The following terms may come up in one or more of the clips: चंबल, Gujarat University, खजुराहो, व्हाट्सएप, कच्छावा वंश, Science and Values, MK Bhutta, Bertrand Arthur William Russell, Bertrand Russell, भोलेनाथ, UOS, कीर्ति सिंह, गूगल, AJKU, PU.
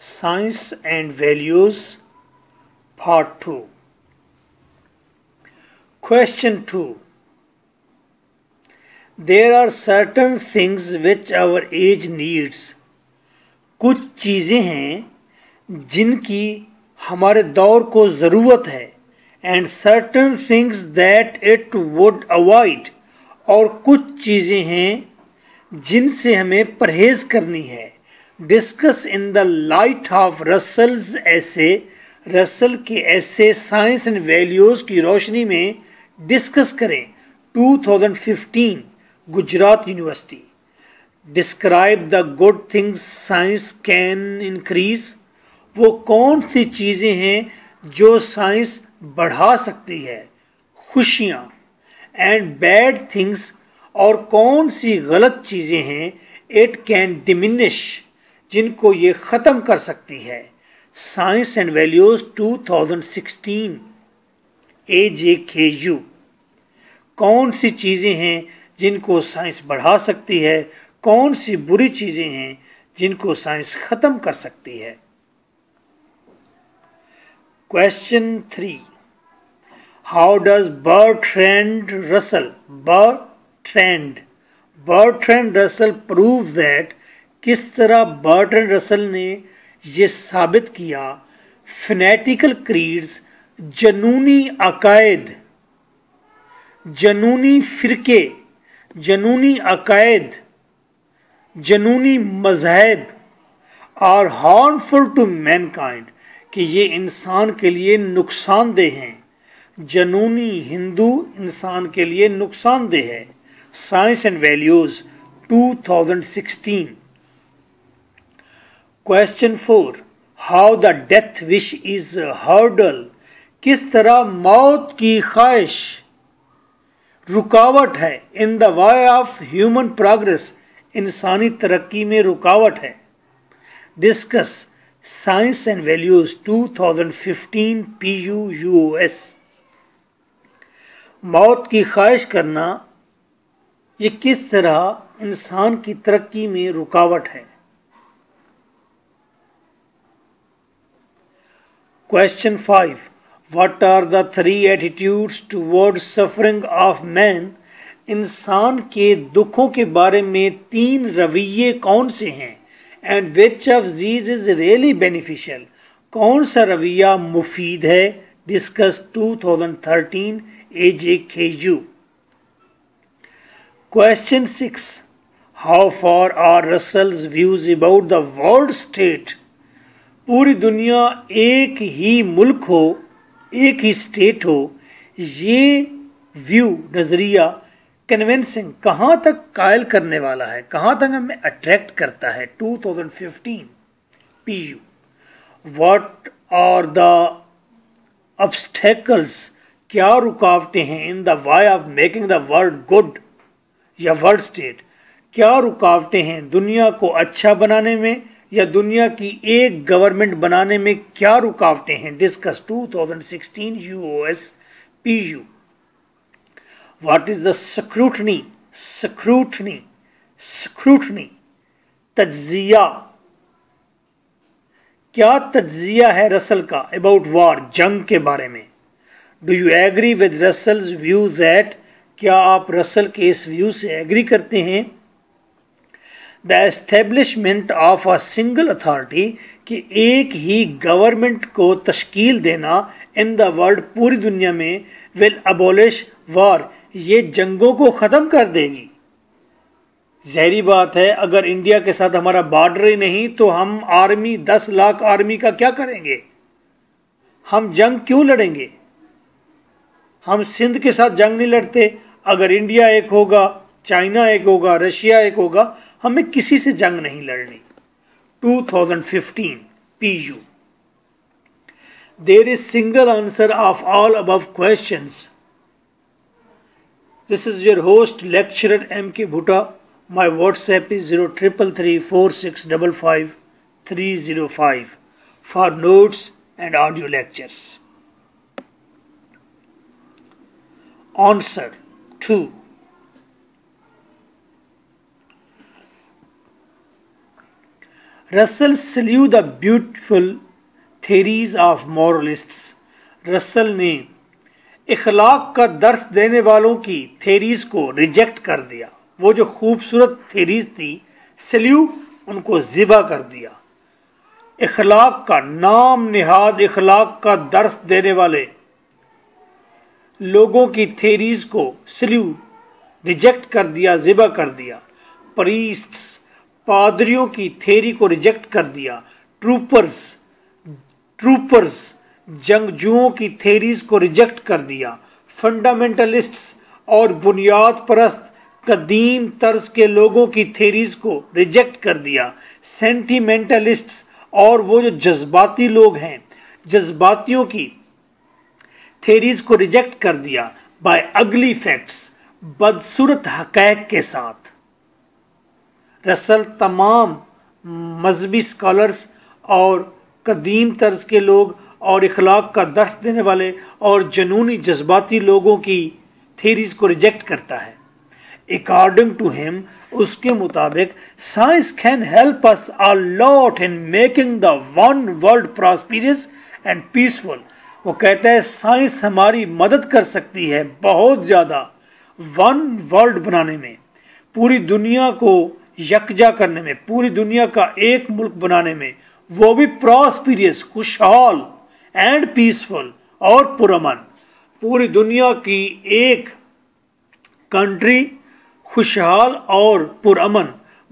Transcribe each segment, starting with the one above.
Science and values part 2। Question 2। There are certain things which our age needs. कुछ चीज़ें हैं जिनकी हमारे दौर को ज़रूरत है, and certain things that it would avoid. और कुछ चीज़ें हैं जिनसे हमें परहेज़ करनी है। Discuss in the light of Russell's ऐसे, रसल के ऐसे साइंस एंड वैल्यूज़ की रोशनी में डिस्कस करें। 2015 Gujarat university. Describe the good things science can increase. वो कौन सी चीज़ें हैं जो साइंस बढ़ा सकती है, खुशियाँ। एंड बैड थिंग्स, और कौन सी गलत चीज़ें हैं इट कैन डिमिनिश, जिनको ये ख़त्म कर सकती है। Science and values 2016 AJKU। कौन सी चीज़ें हैं जिनको साइंस बढ़ा सकती है, कौन सी बुरी चीज़ें हैं जिनको साइंस ख़त्म कर सकती है। Question 3। How does Bertrand Russell prove that. किस तरह बर्ट्रैंड रसल ने ये साबित किया फिनेटिकल क्रीड्स, जनूनी अकायद, जनूनी फ़िरके, जनूनी अकायद, जनूनी मजहब आर हार्मफुल टू मैनकाइंड, कि ये इंसान के लिए नुकसानदेह हैं। जनूनी हिंदू इंसान के लिए नुकसानदेह है। Science and values 2016। Question 4। How the death wish is hurdle. किस तरह मौत की ख्वाहिश रुकावट है। In the way of human progress, इंसानी तरक्की में रुकावट है। Discuss science and values 2015 PU UOS। मौत की ख्वाहिश करना ये किस तरह इंसान की तरक्की में रुकावट है। Question 5. What are the three attitudes towards suffering of man? इंसान के दुखों के बारे में तीन रवैये कौन से हैं? And which of these is really beneficial? कौन सा रवैया मुफीद है? Discuss 2013 AJKU। Question 6. How far are Russell's views about the world state? पूरी दुनिया एक ही मुल्क हो, एक ही स्टेट हो, ये व्यू, नज़रिया कन्वेंसिंग, कहाँ तक कायल करने वाला है, कहाँ तक हमें अट्रैक्ट करता है। 2015 PU। What are the obstacles, क्या रुकावटें हैं in the way of making the world good या वर्ल्ड स्टेट। क्या रुकावटें हैं दुनिया को अच्छा बनाने में या दुनिया की एक गवर्नमेंट बनाने में, क्या रुकावटें हैं। Discuss 2016 UOS PU। What is the scrutiny, तज्जिया, क्या तज्जिया है रसल का अबाउट वार, जंग के बारे में। Do you agree with Russell's view that, क्या आप रसल के इस व्यू से एग्री करते हैं। The establishment of a single authority, कि एक ही गवर्नमेंट को तश्कील देना इन द वर्ल्ड, पूरी दुनिया में, विल अबोलिश वार, ये जंगों को ख़त्म कर देगी। जहरी बात है, अगर इंडिया के साथ हमारा बॉर्डर ही नहीं तो हम आर्मी, 10 लाख आर्मी का क्या करेंगे, हम जंग क्यों लड़ेंगे। हम सिंध के साथ जंग नहीं लड़ते, अगर इंडिया एक होगा, चाइना एक होगा, रशिया एक होगा, हमें किसी से जंग नहीं लड़नी। 2015 PU। There is single answer of all above questions. This is your host lecturer MK Bhutta। My व्हाट्सएप is 03334655305 for notes and audio lectures. Answer 2। Russell slew the beautiful theories of moralists. Russell ने इखलाक का दर्श देने वालों की theories को reject कर दिया। वो जो खूबसूरत थेरीज थी सल्यू उनको ज़िबा कर दिया। इखलाक का नाम निहाद इखलाक का दर्श देने वाले लोगों की थेरीज को सल्यू रिजेक्ट कर दिया, ज़िबा कर दिया। प्रीस्ट्स पादरियों की थेरी को रिजेक्ट कर दिया। ट्रूपर्स जंगजुओं की थेरीज को रिजेक्ट कर दिया। फंडामेंटलिस्ट्स और बुनियाद परस्त कदीम तर्ज के लोगों की थेरीज को रिजेक्ट कर दिया। सेंटिमेंटलिस्ट्स और वो जो जज्बाती लोग हैं जज्बातियों की थेरीज को रिजेक्ट कर दिया। बाय अगली फैक्ट्स बदसूरत हक़ैक़ के साथ रसल तमाम मजहबी स्कॉलर्स और कदीम तर्ज के लोग और इखलाक का दर्श देने वाले और जनूनी जज्बाती लोगों की थेरीज को रिजेक्ट करता है। अकॉर्डिंग टू हिम उसके मुताबिक science can help us a lot in making the one world prosperous and peaceful. वो कहता है साइंस हमारी मदद कर सकती है बहुत ज़्यादा वन वर्ल्ड बनाने में, पूरी दुनिया को यकजा करने में, पूरी दुनिया का एक मुल्क बनाने में, वो भी प्रॉस्पिरियस खुशहाल एंड पीसफुल और पुरमन। पूरी दुनिया की एक कंट्री खुशहाल और पुरअमन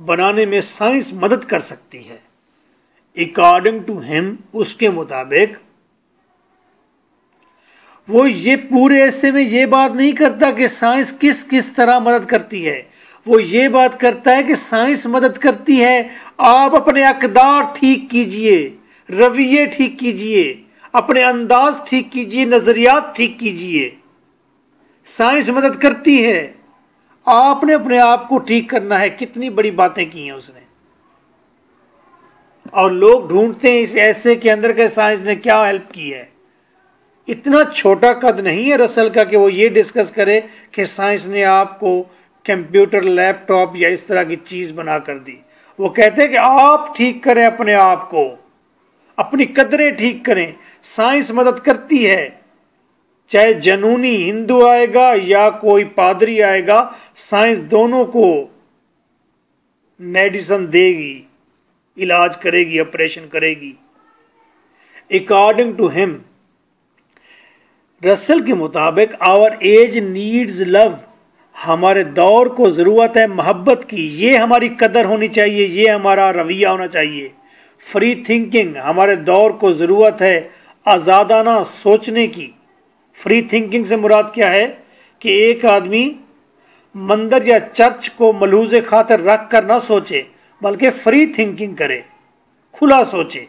बनाने में साइंस मदद कर सकती है। अकॉर्डिंग टू हिम उसके मुताबिक वो ये पूरे ऐसे में ये बात नहीं करता कि साइंस किस किस तरह मदद करती है। वो ये बात करता है कि साइंस मदद करती है, आप अपने अक़दार ठीक कीजिए, रवैये ठीक कीजिए, अपने अंदाज ठीक कीजिए, नज़रियात ठीक कीजिए। साइंस मदद करती है, आपने अपने आप को ठीक करना है। कितनी बड़ी बातें की हैं उसने। और लोग ढूंढते हैं इस ऐसे के अंदर के साइंस ने क्या हेल्प की है। इतना छोटा कद नहीं है रसल का कि वो ये डिस्कस करे कि साइंस ने आपको कंप्यूटर लैपटॉप या इस तरह की चीज़ बना कर दी। वो कहते हैं कि आप ठीक करें अपने आप को, अपनी कदरें ठीक करें, साइंस मदद करती है। चाहे जनूनी हिंदू आएगा या कोई पादरी आएगा, साइंस दोनों को मेडिसिन देगी, इलाज करेगी, ऑपरेशन करेगी। अकॉर्डिंग टू हिम रसल के मुताबिक आवर एज नीड्स लव, हमारे दौर को ज़रूरत है मोहब्बत की। ये हमारी कदर होनी चाहिए, ये हमारा रवैया होना चाहिए। फ्री थिंकिंग, हमारे दौर को ज़रूरत है आज़ादाना सोचने की। फ्री थिंकिंग से मुराद क्या है कि एक आदमी मंदिर या चर्च को मलहूज़ खातिर रख कर ना सोचे, बल्कि फ्री थिंकिंग करे, खुला सोचे।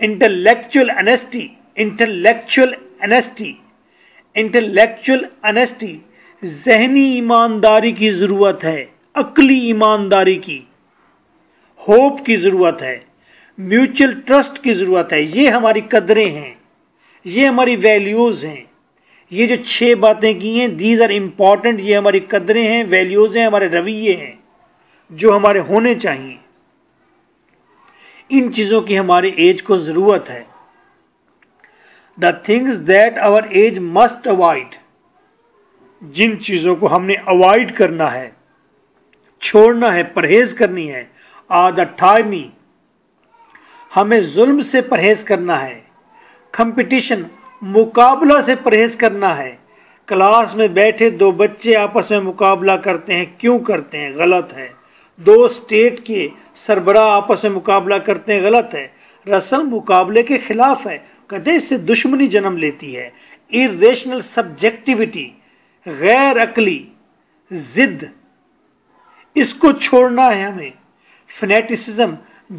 इंटेलेक्चुअल अनेस्टी ज़हनी ईमानदारी की ज़रूरत है, अक्ली ईमानदारी की, होप की ज़रूरत है, म्यूचुअल ट्रस्ट की ज़रूरत है। ये हमारी कदरें हैं, ये हमारी वैल्यूज़ हैं। ये जो 6 बातें की हैं दीज आर इम्पॉर्टेंट, ये हमारी कदरें हैं, वैल्यूज़ हैं, हमारे रवैये हैं जो हमारे होने चाहिए। इन चीज़ों की हमारे एज को ज़रूरत है। The things that our age must avoid, जिन चीज़ों को हमने अवॉइड करना है, छोड़ना है, परहेज़ करनी है। आर द टाइमी, हमें जुल्म से परहेज़ करना है, कंपटीशन मुकाबला से परहेज़ करना है। क्लास में बैठे 2 बच्चे आपस में मुकाबला करते हैं, क्यों करते हैं? गलत है। 2 स्टेट के सरबरा आपस में मुकाबला करते हैं, गलत है। रसल मुकाबले के खिलाफ है, कहते इससे दुश्मनी जन्म लेती है। इर्रेशनल सब्जेक्टिविटी, गैर अकली जिद, इसको छोड़ना है हमें। फिनेटिसिज्म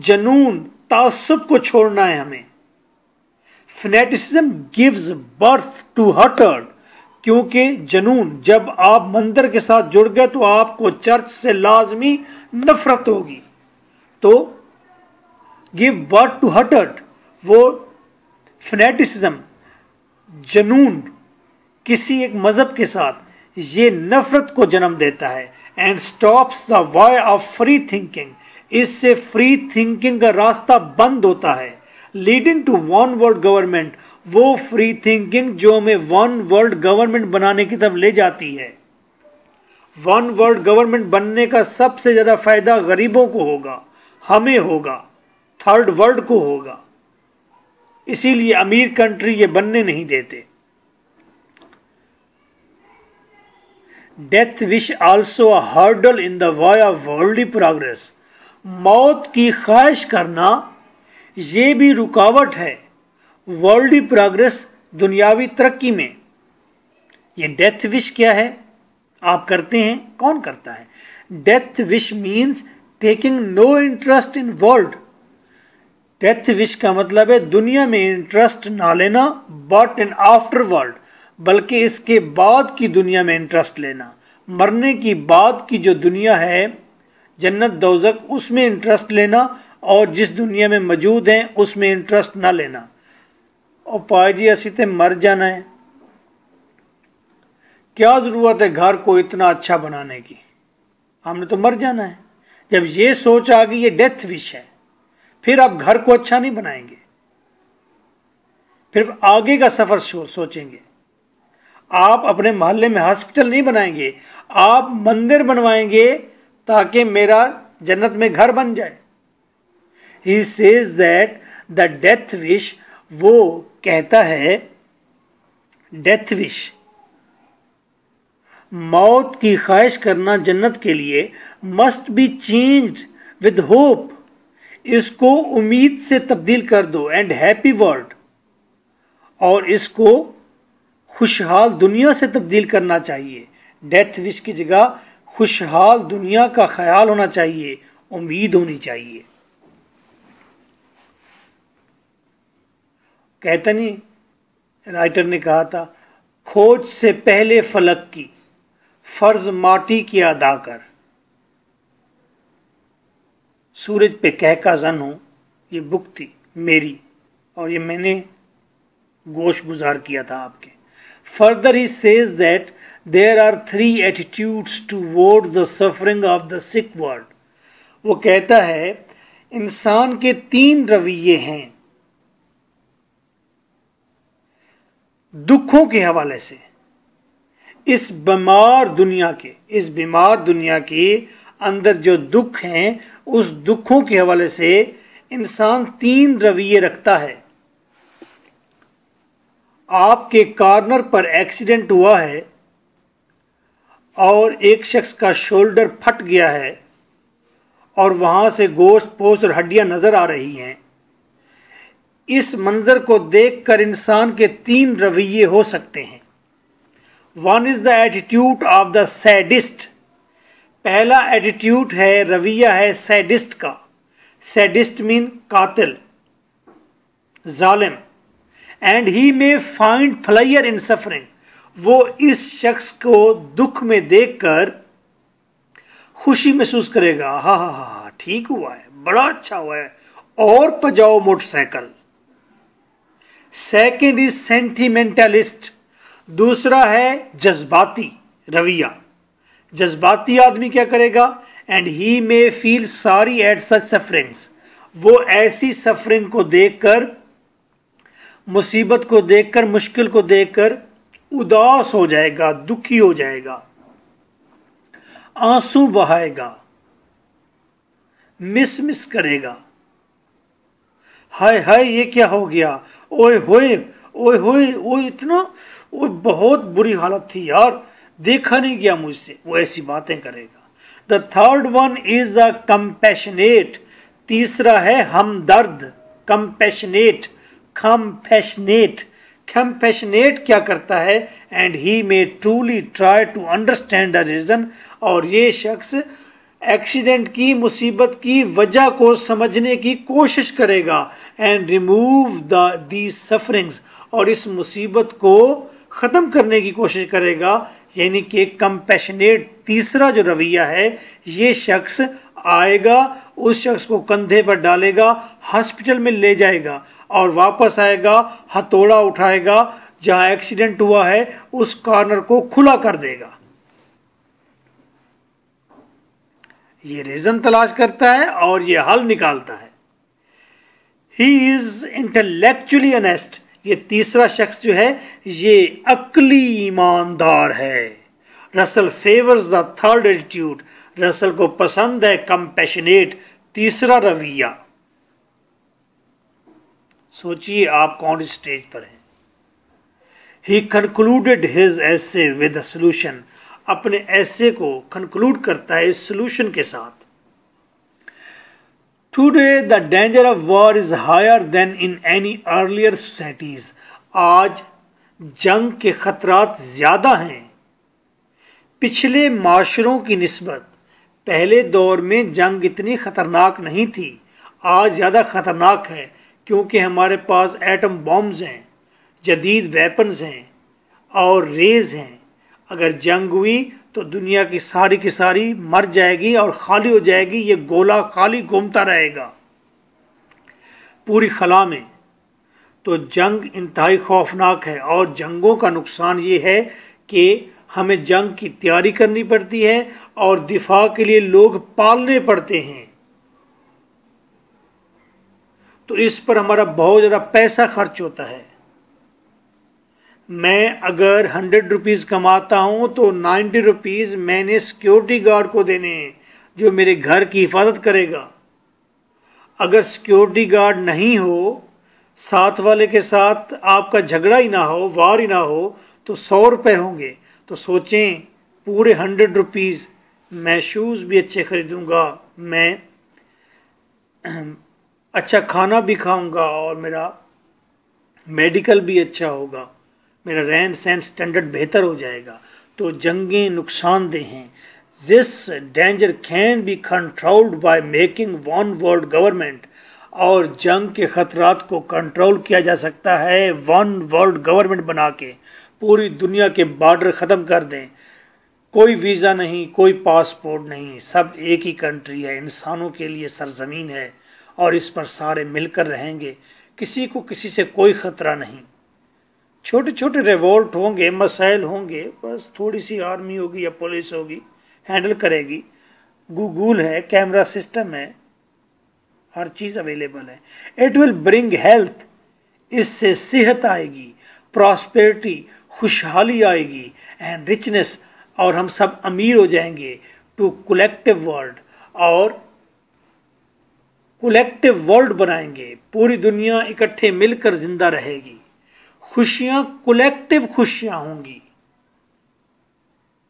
जनून तासुब को छोड़ना है हमें। Fanaticism gives birth to hatred, क्योंकि जनून जब आप मंदिर के साथ जुड़ गए तो आपको चर्च से लाजमी नफरत होगी, तो गिव बर्थ टू हटर्ड। वो फिनेटिसिज्म जनून किसी एक मज़हब के साथ ये नफरत को जन्म देता है। And stops the way of free thinking, इससे फ्री थिंकिंग का रास्ता बंद होता है, leading to one world government, वो फ्री थिंकिंग जो हमें वन वर्ल्ड गवर्नमेंट बनाने की तरफ ले जाती है। वन वर्ल्ड गवर्नमेंट बनने का सबसे ज़्यादा फायदा गरीबों को होगा, हमें होगा, थर्ड वर्ल्ड को होगा। इसीलिए अमीर कंट्री ये बनने नहीं देते। Death wish also a hurdle in the way of worldly progress. मौत की ख्वाहिश करना ये भी रुकावट है वर्ल्डली प्रोग्रेस, दुनियावी तरक्की में। ये डेथ विश क्या है? आप करते हैं, कौन करता है? Death wish means taking no interest in world. Death wish का मतलब है दुनिया में इंटरेस्ट ना लेना, बट इन आफ्टर वर्ल्ड, बल्कि इसके बाद की दुनिया में इंटरेस्ट लेना, मरने की बाद की जो दुनिया है, जन्नत दोजक, उसमें इंटरेस्ट लेना, और जिस दुनिया में मौजूद हैं उसमें इंटरेस्ट ना लेना। और पाए जी ऐसी तो मर जाना है, क्या ज़रूरत है घर को इतना अच्छा बनाने की, हमने तो मर जाना है। जब ये सोच आ गई, ये डेथ विश है, फिर आप घर को अच्छा नहीं बनाएंगे, फिर आगे का सफ़र सोचेंगे। आप अपने मोहल्ले में हॉस्पिटल नहीं बनाएंगे, आप मंदिर बनवाएंगे ताकि मेरा जन्नत में घर बन जाए। He says that the death wish, वो कहता है death wish, मौत की ख्वाहिश करना जन्नत के लिए, must be changed with hope, इसको उम्मीद से तब्दील कर दो, and happy world, और इसको खुशहाल दुनिया से तब्दील करना चाहिए। death wish की जगह खुशहाल दुनिया का ख्याल होना चाहिए, उम्मीद होनी चाहिए। कहता नहीं राइटर ने कहा था, खोज से पहले फलक की फर्ज माटी की अदा कर, सूरज पे कह का जन हो। ये बुक थी मेरी और ये मैंने गोश गुजार किया था आपके। Further he says that there are three attitudes towards the suffering of the sick world. वो कहता है इंसान के तीन रवैये हैं दुखों के हवाले से, इस बीमार दुनिया के अंदर जो दुख हैं, उस दुखों के हवाले से इंसान तीन रवैये रखता है। आपके कार्नर पर एक्सीडेंट हुआ है और एक शख्स का शोल्डर फट गया है और वहाँ से गोश्त, पोस्ट और हड्डियाँ नज़र आ रही हैं। इस मंजर को देखकर इंसान के तीन रवैये हो सकते हैं। One is the attitude of the sadist. पहला एटीट्यूड है, रवैया है सैडिस्ट का। सैडिस्ट मीन कातिल, जालिम। And he may find player in suffering, वो इस शख्स को दुख में देखकर खुशी महसूस करेगा, हा हा हा ठीक हुआ है, बड़ा अच्छा हुआ है, और पजाओ मोटरसाइकिल। सेकेंड इज सेंटिमेंटलिस्ट, दूसरा है जज्बाती रवैया। जज्बाती आदमी क्या करेगा? And he may feel sorry at such sufferings, वो ऐसी सफरिंग को देखकर, मुसीबत को देखकर, मुश्किल को देखकर उदास हो जाएगा, दुखी हो जाएगा, आंसू बहाएगा, मिस करेगा, हाय हाय ये क्या हो गया, ओए होए ओए होए, वो इतना, वो बहुत बुरी हालत थी यार, देखा नहीं गया मुझसे, वो ऐसी बातें करेगा। The third one is a compassionate, तीसरा है हमदर्द, कंपैशनेट क्या करता है? And he may truly try to understand the reason, और ये शख्स एक्सीडेंट की, मुसीबत की वजह को समझने की कोशिश करेगा। एंड रिमूव दी सफरिंग्स, और इस मुसीबत को ख़त्म करने की कोशिश करेगा। यानी कि कंपैशनेट तीसरा जो रवैया है, ये शख्स आएगा, उस शख्स को कंधे पर डालेगा, हॉस्पिटल में ले जाएगा, और वापस आएगा, हथौड़ा उठाएगा, जहाँ एक्सीडेंट हुआ है उस कॉर्नर को खुला कर देगा। ये रीजन तलाश करता है और ये हल निकालता है। ही इज इंटेलेक्चुअली ऑनेस्ट, ये तीसरा शख्स जो है ये अक्ली ईमानदार है। Russell favours the third attitude, Russell को पसंद है कंपैशनेट तीसरा रवैया। सोचिए आप कौन स्टेज पर हैं। He concluded his essay with a solution, अपने ऐसे को कंक्लूड करता है इस सॉल्यूशन के साथ। Today the danger of war is higher than in any earlier societies, आज जंग के खतरात ज्यादा हैं पिछले माशरों की निस्बत। पहले दौर में जंग इतनी खतरनाक नहीं थी, आज ज़्यादा खतरनाक है क्योंकि हमारे पास एटम बॉम्ब्स हैं, जदीद वेपन्स हैं और रेज हैं। अगर जंग हुई तो दुनिया की सारी मर जाएगी और खाली हो जाएगी, ये गोला खाली घूमता रहेगा पूरी खला में। तो जंग इंतहाई खौफनाक है और जंगों का नुकसान ये है कि हमें जंग की तैयारी करनी पड़ती है और दिफा के लिए लोग पालने पड़ते हैं। तो इस पर हमारा बहुत ज़्यादा पैसा खर्च होता है। मैं अगर 100 रुपीज़ कमाता हूँ तो 90 रुपीज़ मैंने सिक्योरिटी गार्ड को देने हैं जो मेरे घर की हिफाजत करेगा। अगर सिक्योरिटी गार्ड नहीं हो, साथ वाले के साथ आपका झगड़ा ही ना हो, वार ही ना हो, तो 100 रुपये होंगे। तो सोचें पूरे 100 रुपीज़ मैं शूज़ भी अच्छे ख़रीदूँगा, मैं अच्छा खाना भी खाऊँगा और मेरा मेडिकल भी अच्छा होगा, मेरा रहन सहन स्टैंडर्ड बेहतर हो जाएगा। तो जंगें नुकसानदेह हैं। This danger can be controlled by making one world government, और जंग के ख़तरात को कंट्रोल किया जा सकता है वन वर्ल्ड गवर्नमेंट बना के। पूरी दुनिया के बॉर्डर ख़त्म कर दें, कोई वीज़ा नहीं, कोई पासपोर्ट नहीं, सब एक ही कंट्री है, इंसानों के लिए सरजमीन है और इस पर सारे मिलकर रहेंगे, किसी को किसी से कोई ख़तरा नहीं। छोटे छोटे रिवोल्ट होंगे, मसाइल होंगे, बस थोड़ी सी आर्मी होगी या पुलिस होगी, हैंडल करेगी। गूगल है, कैमरा सिस्टम है, हर चीज़ अवेलेबल है। इट विल ब्रिंग हेल्थ, इससे सेहत आएगी, प्रॉस्पेरिटी खुशहाली आएगी, एंड रिचनेस, और हम सब अमीर हो जाएंगे टू कलेक्टिव वर्ल्ड, और कलेक्टिव वर्ल्ड बनाएंगे, पूरी दुनिया इकट्ठे मिलकर जिंदा रहेगी। खुशियां कलेक्टिव खुशियां होंगी,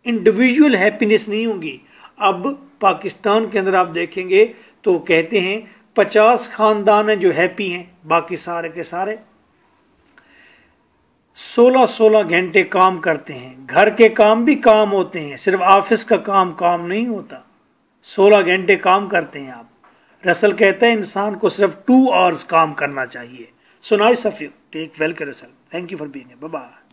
इंडिविजुअल हैप्पीनेस नहीं होगी। अब पाकिस्तान के अंदर आप देखेंगे तो कहते हैं 50 खानदान हैं जो हैप्पी हैं, बाकी सारे के सारे 16-16 घंटे काम करते हैं, घर के काम भी काम होते हैं, सिर्फ ऑफिस का काम काम नहीं होता, 16 घंटे काम करते हैं आप। रसल कहता है इंसान को सिर्फ 2 आवर्स काम करना चाहिए। So nice of you. Take well care of yourself. Thank you for being here. Bye-bye.